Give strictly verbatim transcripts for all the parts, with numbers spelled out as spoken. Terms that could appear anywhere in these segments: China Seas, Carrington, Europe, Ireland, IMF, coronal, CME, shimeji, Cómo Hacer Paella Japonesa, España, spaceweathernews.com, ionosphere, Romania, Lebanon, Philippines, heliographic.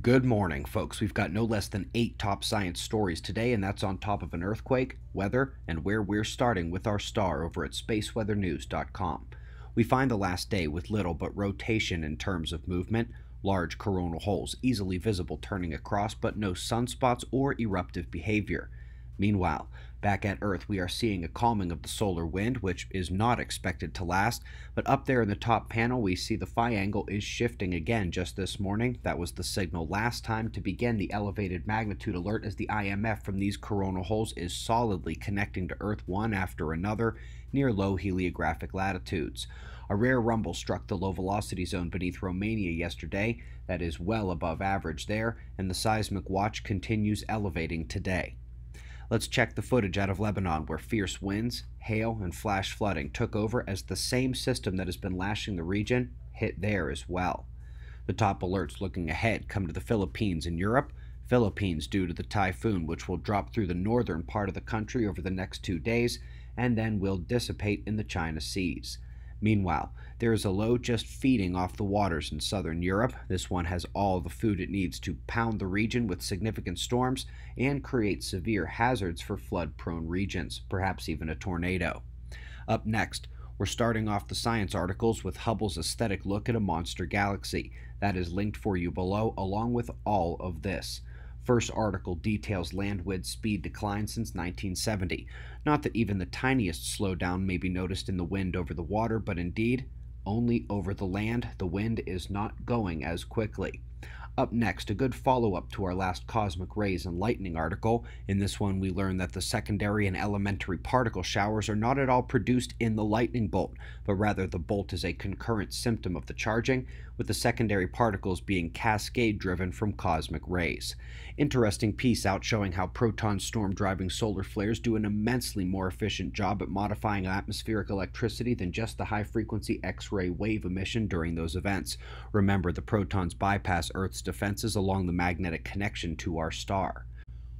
Good morning, folks. We've got no less than eight top science stories today, and that's on top of an earthquake, weather, and where we're starting with our star over at space weather news dot com. We find the last day with little but rotation in terms of movement, large coronal holes easily visible turning across, but no sunspots or eruptive behavior. Meanwhile, back at Earth, we are seeing a calming of the solar wind, which is not expected to last, but up there in the top panel we see the phi angle is shifting again just this morning. That was the signal last time to begin the elevated magnitude alert, as the I M F from these coronal holes is solidly connecting to Earth one after another near low heliographic latitudes. A rare rumble struck the low velocity zone beneath Romania yesterday, that is well above average there, and the seismic watch continues elevating today. Let's check the footage out of Lebanon, where fierce winds, hail, and flash flooding took over as the same system that has been lashing the region hit there as well. The top alerts looking ahead come to the Philippines and Europe. Philippines due to the typhoon, which will drop through the northern part of the country over the next two days and then will dissipate in the China Seas. Meanwhile, there is a low just feeding off the waters in southern Europe. This one has all the food it needs to pound the region with significant storms and create severe hazards for flood-prone regions, perhaps even a tornado. Up next, we're starting off the science articles with Hubble's aesthetic look at a monster galaxy. That is linked for you below, along with all of this. First article details land wind speed decline since nineteen seventy. Not that even the tiniest slowdown may be noticed in the wind over the water, but indeed, only over the land, the wind is not going as quickly. Up next, a good follow-up to our last cosmic rays and lightning article. In this one, we learn that the secondary and elementary particle showers are not at all produced in the lightning bolt, but rather the bolt is a concurrent symptom of the charging, with the secondary particles being cascade-driven from cosmic rays. Interesting piece out showing how proton storm-driving solar flares do an immensely more efficient job at modifying atmospheric electricity than just the high-frequency X-ray wave emission during those events. Remember, the protons bypass Earth's defenses along the magnetic connection to our star.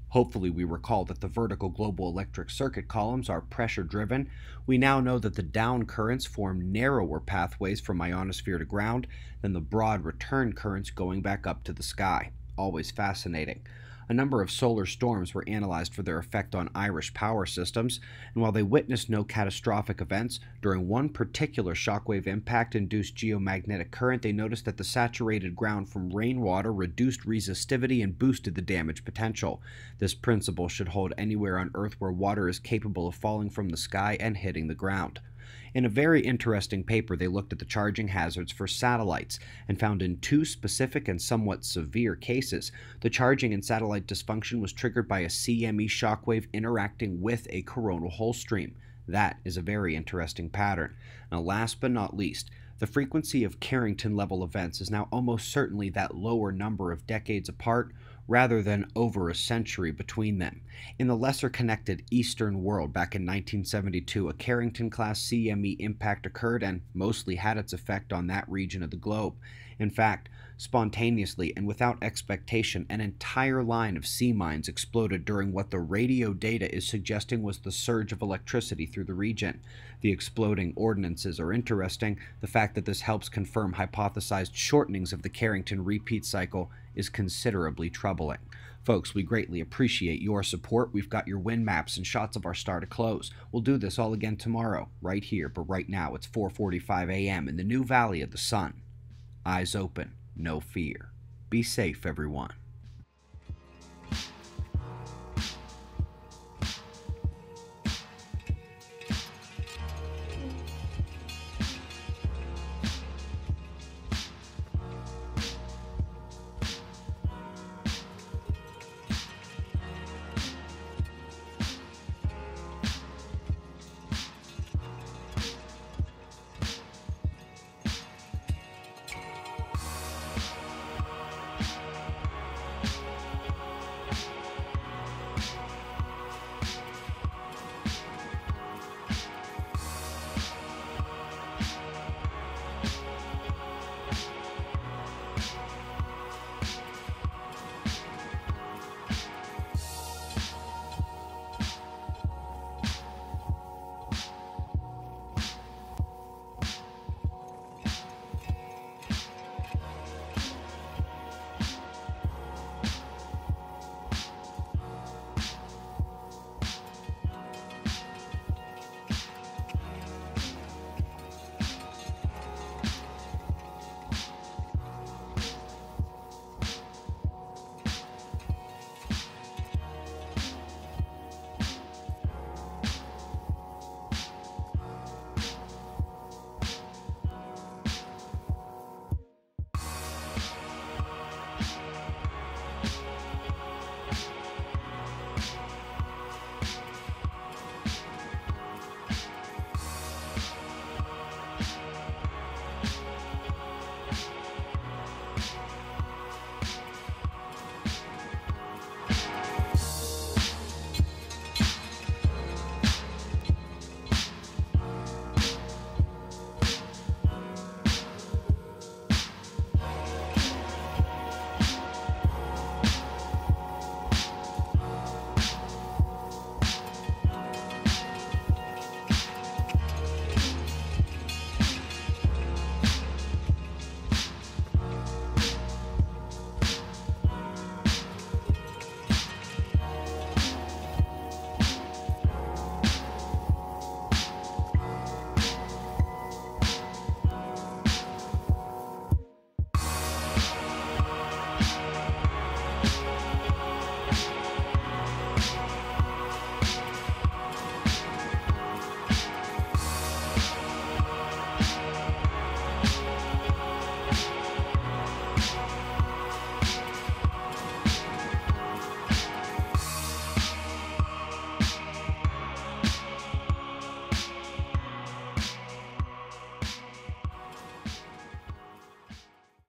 Hopefully we recall that the vertical global electric circuit columns are pressure driven. We now know that the down currents form narrower pathways from ionosphere to ground than the broad return currents going back up to the sky. Always fascinating. A number of solar storms were analyzed for their effect on Irish power systems, and while they witnessed no catastrophic events, during one particular shockwave impact-induced geomagnetic current, they noticed that the saturated ground from rainwater reduced resistivity and boosted the damage potential. This principle should hold anywhere on Earth where water is capable of falling from the sky and hitting the ground. In a very interesting paper, they looked at the charging hazards for satellites and found in two specific and somewhat severe cases, the charging in satellite dysfunction was triggered by a C M E shockwave interacting with a coronal hole stream. That is a very interesting pattern. Now, last but not least, the frequency of Carrington level events is now almost certainly that lower number of decades apart, rather than over a century between them. In the lesser-connected Eastern world back in nineteen seventy-two, a Carrington-class C M E impact occurred and mostly had its effect on that region of the globe. In fact, spontaneously and without expectation, an entire line of sea mines exploded during what the radio data is suggesting was the surge of electricity through the region. The exploding ordinances are interesting. The fact that this helps confirm hypothesized shortenings of the Carrington repeat cycle is considerably troubling. Folks, we greatly appreciate your support. We've got your wind maps and shots of our star to close. We'll do this all again tomorrow, right here, but right now it's four forty-five a m in the new Valley of the Sun. Eyes open, no fear. Be safe, everyone.